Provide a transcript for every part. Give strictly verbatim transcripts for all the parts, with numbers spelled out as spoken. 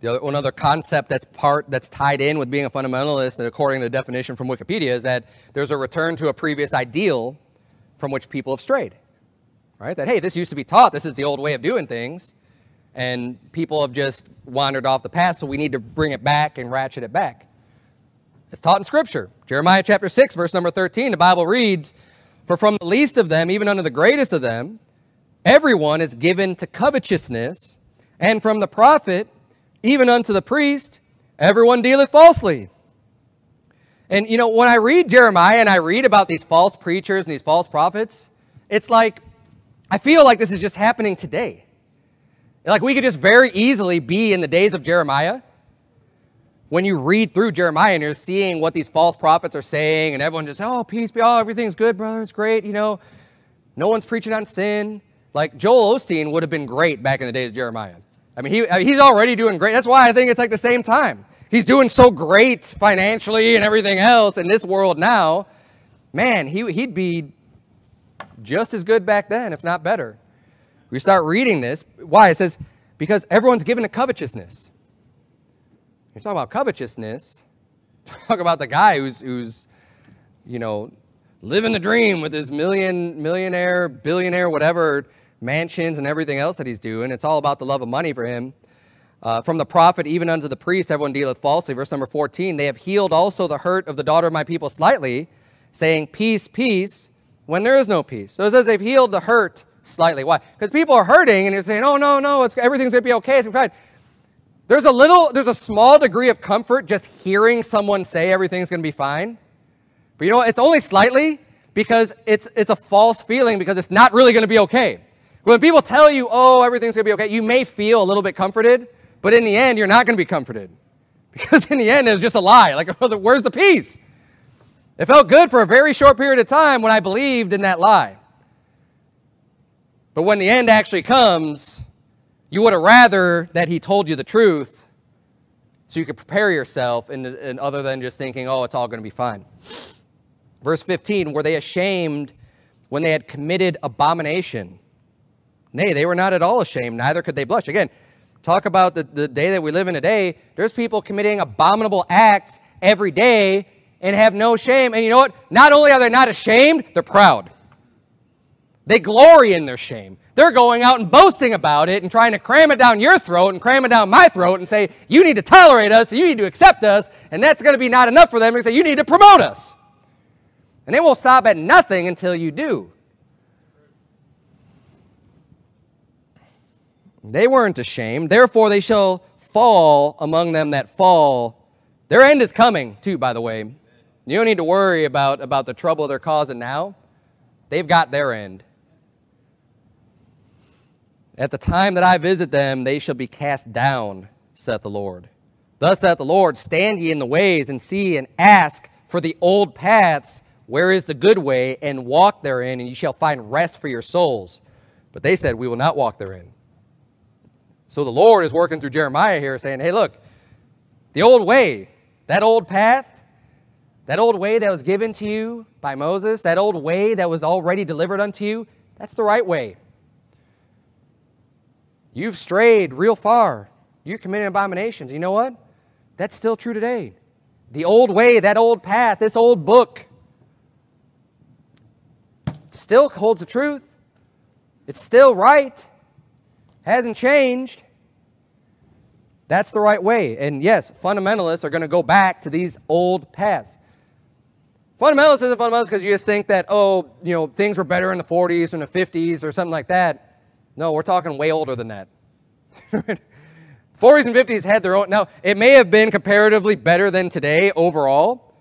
The other, one other concept that's part that's tied in with being a fundamentalist, and according to the definition from Wikipedia, is that there's a return to a previous ideal from which people have strayed, right? That, hey, this used to be taught, this is the old way of doing things, and people have just wandered off the path, so we need to bring it back and ratchet it back. It's taught in Scripture. Jeremiah chapter six, verse number thirteen, the Bible reads, "For from the least of them, even unto the greatest of them, everyone is given to covetousness, and from the prophet, even unto the priest, everyone dealeth falsely." And, you know, when I read Jeremiah and I read about these false preachers and these false prophets, it's like, I feel like this is just happening today. Like, we could just very easily be in the days of Jeremiah. When you read through Jeremiah and you're seeing what these false prophets are saying, and everyone just, oh, peace be, oh, everything's good, brother, it's great, you know. No one's preaching on sin. Like, Joel Osteen would have been great back in the days of Jeremiah. I mean, he, I mean, he's already doing great. That's why I think it's like the same time. He's doing so great financially and everything else in this world now. Man, he, he'd be just as good back then, if not better. We start reading this. Why? It says, because everyone's given to covetousness. You're talking about covetousness. Talk about the guy who's, who's, you know, living the dream with his million, millionaire, billionaire, whatever, mansions and everything else that he's doing. It's all about the love of money for him. Uh, from the prophet even unto the priest, everyone dealeth falsely. Verse number fourteen, they have healed also the hurt of the daughter of my people slightly, saying, peace, peace, when there is no peace. So it says they've healed the hurt slightly. Why? Because people are hurting and you're saying, oh, no, no, it's, everything's going to be okay. It's fine. There's a little, there's a small degree of comfort just hearing someone say everything's going to be fine. But you know what? It's only slightly, because it's, it's a false feeling, because it's not really going to be okay. When people tell you, oh, everything's going to be okay, you may feel a little bit comforted, but in the end, you're not going to be comforted. Because in the end, it was just a lie. Like, where's the peace? It felt good for a very short period of time when I believed in that lie. But when the end actually comes, you would have rather that he told you the truth so you could prepare yourself, and, and other than just thinking, oh, it's all going to be fine. Verse fifteen, were they ashamed when they had committed abomination? Nay, they were not at all ashamed, neither could they blush. Again, talk about the, the day that we live in today. There's people committing abominable acts every day and have no shame. And you know what? Not only are they not ashamed, they're proud. They glory in their shame. They're going out and boasting about it and trying to cram it down your throat and cram it down my throat and say, you need to tolerate us, you need to accept us, and that's going to be not enough for them. They say, you need to promote us. And they won't stop at nothing until you do. They weren't ashamed. Therefore, they shall fall among them that fall. Their end is coming, too, by the way. You don't need to worry about, about the trouble they're causing now. They've got their end. At the time that I visit them, they shall be cast down, saith the Lord. Thus saith the Lord, stand ye in the ways, and see, and ask for the old paths, where is the good way, and walk therein, and ye shall find rest for your souls. But they said, we will not walk therein. So the Lord is working through Jeremiah here saying, hey, look, the old way, that old path, that old way that was given to you by Moses, that old way that was already delivered unto you, that's the right way. You've strayed real far. You're committing abominations. You know what? That's still true today. The old way, that old path, this old book still holds the truth. It's still right. Hasn't changed. That's the right way. And yes, fundamentalists are going to go back to these old paths. Fundamentalists isn't fundamentalists because you just think that, oh, you know, things were better in the forties or the fifties or something like that. No, we're talking way older than that. forties and fifties had their own. Now, it may have been comparatively better than today overall,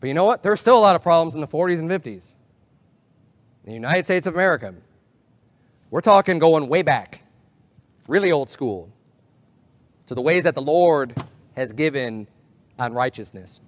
but you know what? There's still a lot of problems in the forties and fifties. In the United States of America, we're talking going way back. Really old school, to the ways that the Lord has given on righteousness.